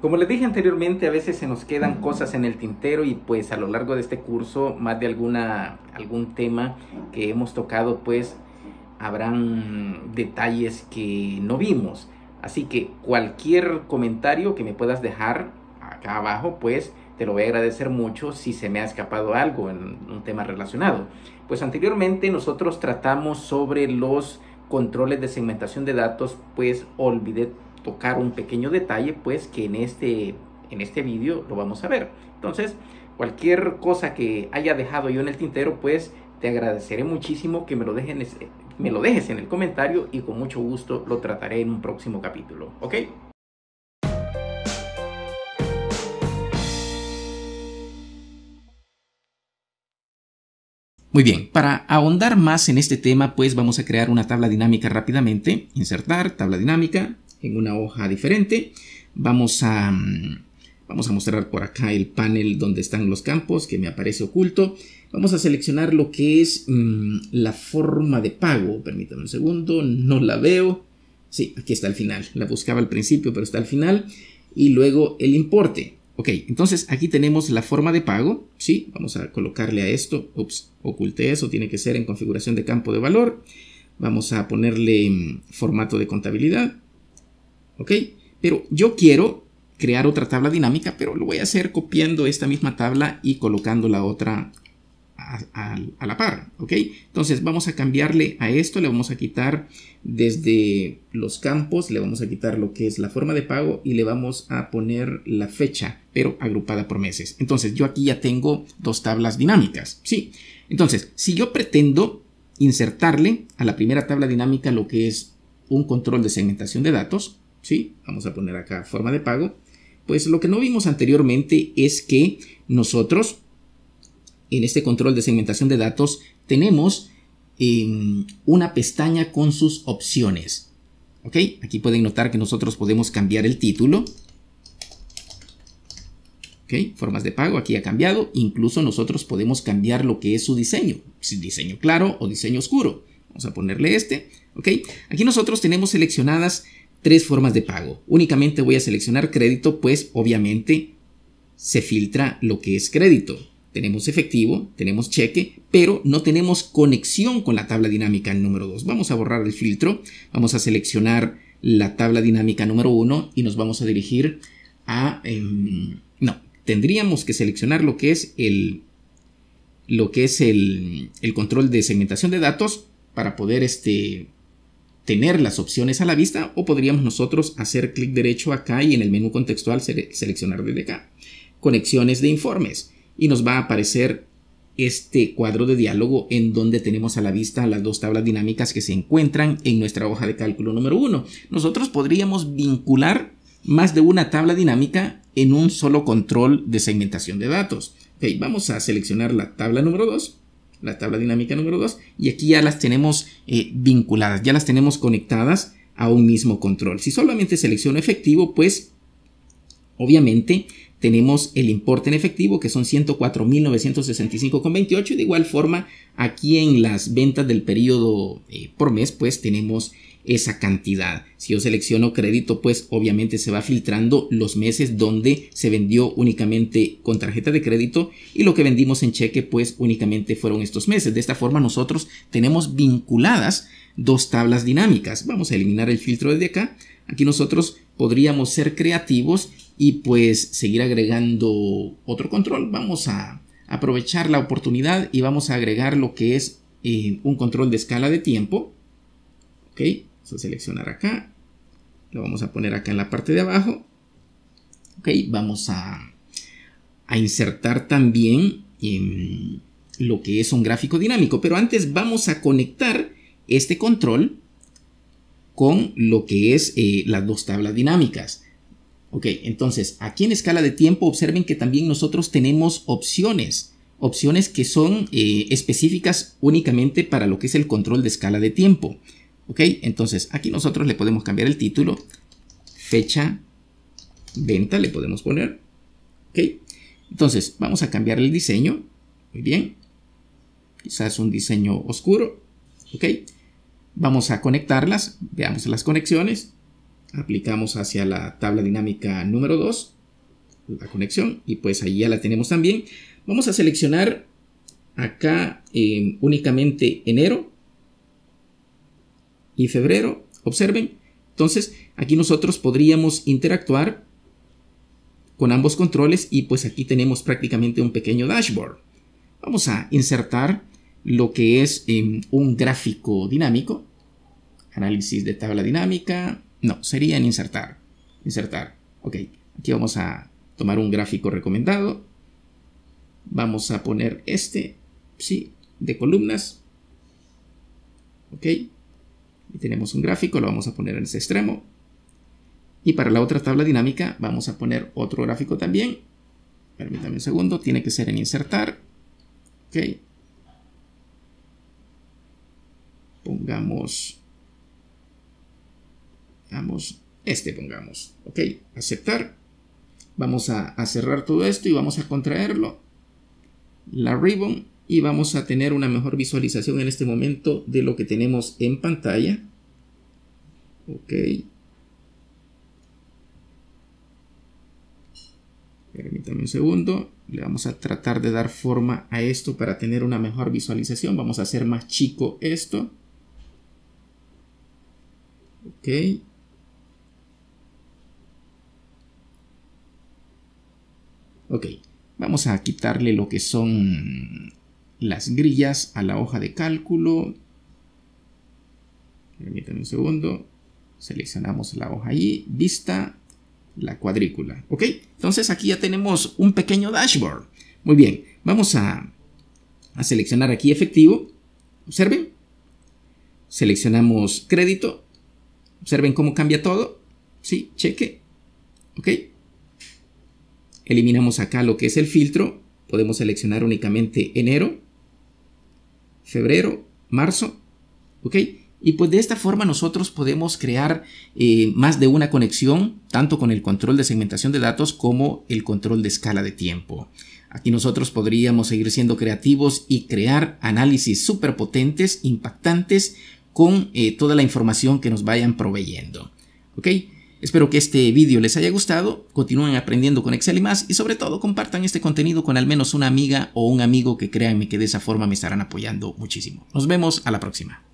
Como les dije anteriormente, a veces se nos quedan cosas en el tintero y pues a lo largo de este curso, más de algún tema que hemos tocado, pues habrán detalles que no vimos. Así que cualquier comentario que me puedas dejar acá abajo, pues te lo voy a agradecer mucho si se me ha escapado algo en un tema relacionado. Pues anteriormente nosotros tratamos sobre los controles de segmentación de datos, pues olvidé tocar un pequeño detalle, pues que en este vídeo lo vamos a ver. Entonces, cualquier cosa que haya dejado yo en el tintero, pues te agradeceré muchísimo que me lo dejes en el comentario y con mucho gusto lo trataré en un próximo capítulo, ¿ok? Muy bien, para ahondar más en este tema, pues vamos a crear una tabla dinámica rápidamente. Insertar, tabla dinámica, en una hoja diferente. Vamos a mostrar por acá el panel donde están los campos que me aparece oculto. Vamos a seleccionar lo que es la forma de pago. Permítanme un segundo, no la veo. Sí, aquí está al final. La buscaba al principio, pero está al final. Y luego el importe. Ok, entonces aquí tenemos la forma de pago. Sí, vamos a colocarle a esto. Ups, oculté eso. Tiene que ser en configuración de campo de valor. Vamos a ponerle formato de contabilidad. Ok, pero yo quiero crear otra tabla dinámica, pero lo voy a hacer copiando esta misma tabla y colocando la otra a la par, ¿ok? Entonces vamos a cambiarle a esto, le vamos a quitar desde los campos, le vamos a quitar lo que es la forma de pago y le vamos a poner la fecha, pero agrupada por meses. Entonces yo aquí ya tengo dos tablas dinámicas, ¿sí? Entonces, si yo pretendo insertarle a la primera tabla dinámica lo que es un control de segmentación de datos, ¿sí? Vamos a poner acá forma de pago. Pues lo que no vimos anteriormente es que nosotros en este control de segmentación de datos tenemos una pestaña con sus opciones. ¿Ok? Aquí pueden notar que nosotros podemos cambiar el título. ¿Ok? Formas de pago, aquí ha cambiado. Incluso nosotros podemos cambiar lo que es su diseño. Si diseño claro o diseño oscuro. Vamos a ponerle este. ¿Ok? Aquí nosotros tenemos seleccionadas tres formas de pago. Únicamente voy a seleccionar crédito, pues obviamente se filtra lo que es crédito. Tenemos efectivo, tenemos cheque, pero no tenemos conexión con la tabla dinámica número 2. Vamos a borrar el filtro, vamos a seleccionar la tabla dinámica número 1 y nos vamos a dirigir a... no, tendríamos que seleccionar lo que es el control de segmentación de datos para poder tener las opciones a la vista, o podríamos nosotros hacer clic derecho acá y en el menú contextual seleccionar desde acá. Conexiones de informes. Y nos va a aparecer este cuadro de diálogo en donde tenemos a la vista las dos tablas dinámicas que se encuentran en nuestra hoja de cálculo número 1. Nosotros podríamos vincular más de una tabla dinámica en un solo control de segmentación de datos. Okay, vamos a seleccionar la tabla número 2. La tabla dinámica número 2, y aquí ya las tenemos vinculadas, ya las tenemos conectadas a un mismo control. Si solamente selecciono efectivo, pues obviamente tenemos el importe en efectivo, que son 104.965,28, y de igual forma aquí en las ventas del periodo por mes, pues tenemos esa cantidad. Si yo selecciono crédito, pues obviamente se va filtrando los meses donde se vendió únicamente con tarjeta de crédito, y lo que vendimos en cheque pues únicamente fueron estos meses. De esta forma nosotros tenemos vinculadas dos tablas dinámicas. Vamos a eliminar el filtro desde acá. Aquí nosotros podríamos ser creativos y pues seguir agregando otro control. Vamos a aprovechar la oportunidad y vamos a agregar lo que es un control de escala de tiempo. Ok, vamos a seleccionar acá, lo vamos a poner acá en la parte de abajo. Ok, vamos a insertar también lo que es un gráfico dinámico, pero antes vamos a conectar este control con lo que es las dos tablas dinámicas. Ok, entonces aquí en escala de tiempo observen que también nosotros tenemos opciones que son específicas únicamente para lo que es el control de escala de tiempo. Ok, entonces aquí nosotros le podemos cambiar el título, fecha, venta, le podemos poner. Ok, entonces vamos a cambiar el diseño. Muy bien, quizás un diseño oscuro. Ok, vamos a conectarlas, veamos las conexiones. aplicamos hacia la tabla dinámica número 2, la conexión, y pues ahí ya la tenemos también. Vamos a seleccionar acá únicamente enero y febrero, observen. Entonces aquí nosotros podríamos interactuar con ambos controles y pues aquí tenemos prácticamente un pequeño dashboard. Vamos a insertar lo que es un gráfico dinámico, análisis de tabla dinámica, no, sería en insertar, ok, aquí vamos a tomar un gráfico recomendado, vamos a poner este, sí, de columnas, ok, y tenemos un gráfico, lo vamos a poner en este extremo, y para la otra tabla dinámica vamos a poner otro gráfico también, permítame un segundo, tiene que ser en insertar, ok, pongamos, ok, aceptar, vamos a cerrar todo esto y vamos a contraerlo, la ribbon, y vamos a tener una mejor visualización en este momento de lo que tenemos en pantalla, ok, permítame un segundo, le vamos a tratar de dar forma a esto para tener una mejor visualización, vamos a hacer más chico esto, ok, ok, vamos a quitarle lo que son las grillas a la hoja de cálculo, permítanme un segundo, seleccionamos la hoja ahí, vista, la cuadrícula, ok, entonces aquí ya tenemos un pequeño dashboard, muy bien, vamos a seleccionar aquí efectivo, observen, seleccionamos crédito, observen cómo cambia todo, sí, cheque, ok, eliminamos acá lo que es el filtro, podemos seleccionar únicamente enero, febrero, marzo, ok, y pues de esta forma nosotros podemos crear más de una conexión, tanto con el control de segmentación de datos como el control de escala de tiempo. Aquí nosotros podríamos seguir siendo creativos y crear análisis súper potentes, impactantes, con toda la información que nos vayan proveyendo, ok. Espero que este vídeo les haya gustado, continúen aprendiendo con Excel y más y sobre todo compartan este contenido con al menos una amiga o un amigo que créanme que de esa forma me estarán apoyando muchísimo. Nos vemos a la próxima.